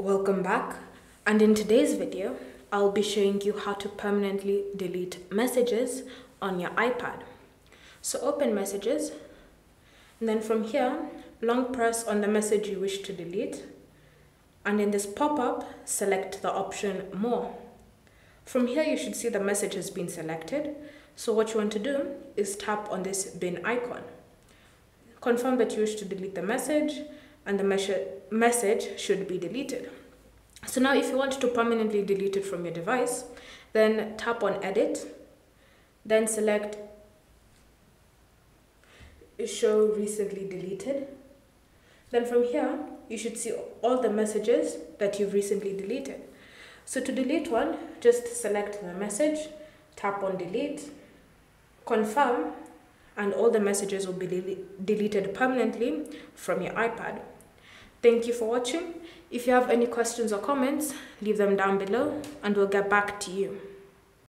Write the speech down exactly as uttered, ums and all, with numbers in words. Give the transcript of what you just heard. Welcome back, and in today's video I'll be showing you how to permanently delete messages on your iPad. So open Messages, and then from here long press on the message you wish to delete, and in this pop-up select the option More. From here you should see the message has been selected, so what you want to do is tap on this bin icon. Confirm that you wish to delete the message, and the mes- message should be deleted. So now if you want to permanently delete it from your device, then tap on Edit, then select Show Recently Deleted. Then from here, you should see all the messages that you've recently deleted. So to delete one, just select the message, tap on Delete, confirm, and all the messages will be del- deleted permanently from your iPad. Thank you for watching. If you have any questions or comments, leave them down below and we'll get back to you.